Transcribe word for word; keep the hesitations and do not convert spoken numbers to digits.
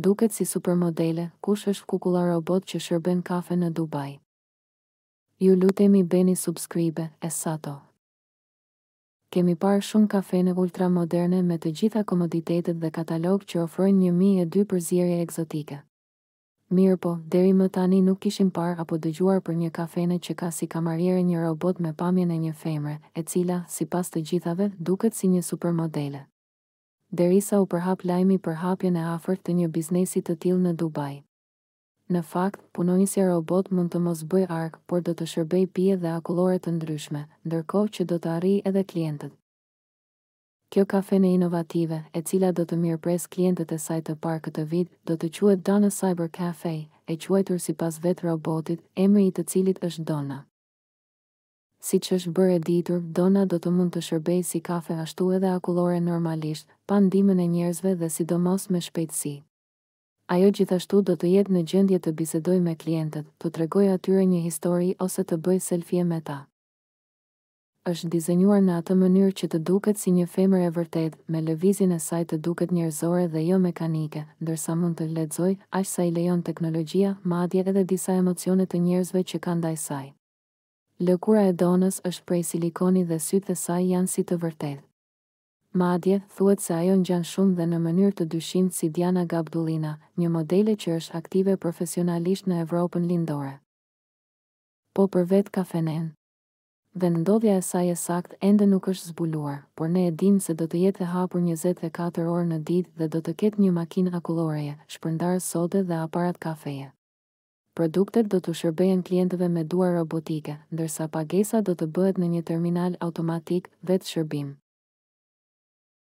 Duket si supermodele, kush është kukulla robot që shërben kafe në Dubai? Ju lutemi bëni subscribe, e sato. Kemi parë shumë kafene ultramoderne me të gjitha komoditetet dhe katalog që ofrojnë një mijë e dy përzierje egzotike. Mirë po, deri më tani nuk kishim parë apo dëgjuar për një kafene që ka si kamariere një robot me pamjen e një femre, e cila, sipas të gjithave, duket si një supermodele. Derisa u përhap lajmi për hapjen e afërt të një biznesi të tillë në Dubai. Në fakt, punonjësja robot mund të mos bëj ark, por do të shërbej pije dhe akullore të ndryshme, ndërkohë që do të arrijë edhe klientët. Kjo kafene inovative, e cila do të mirëpres klientët e saj të parë këtë vit, do të quhet Dona Cyber Cafe, e quajtur sipas vet robotit, emri i të cilit është Dona. Siç është bërë e ditur, Dona do të mund të shërbejë si kafe ashtu edhe akullore normalisht, pa ndihmën e njerëzve dhe sidomos me shpejtësi. Ajo gjithashtu do të jetë në gjendje të bisedojë me klientët, të tregojë atyre një histori ose të bëjë selfie me ta. Është dizenjuar në atë mënyrë që të duket si një femër e vërtet, me lëvizjen e saj të duket njerëzore dhe jo mekanike, ndërsa mund të lexoj, aq sa i lejon teknologjia, madje edhe disa emocione të njerëzve që kanë ndaj saj. Lëkura e Donës është prej silikoni dhe sytë e saj janë si të vërtetë. Madje, thuhet se ajo ngjan shumë dhe në mënyrë të dyshimt si Diana Gabdulina, një modele që është aktive profesionalisht në Evropën lindore. Po për vetë kafenen. Dhe ndodhja e saj e sakt ende nuk është zbuluar, por ne e dim se do të jetë e hapur njëzet e katër orë në ditë dhe do të ketë një makinë akulloreje, shpërndarës sode dhe aparat kafeje. Produktet do të shërbejnë klientëve me duar robotike, ndërsa pagesa do të bëhet në një terminal automatik vetë shërbim.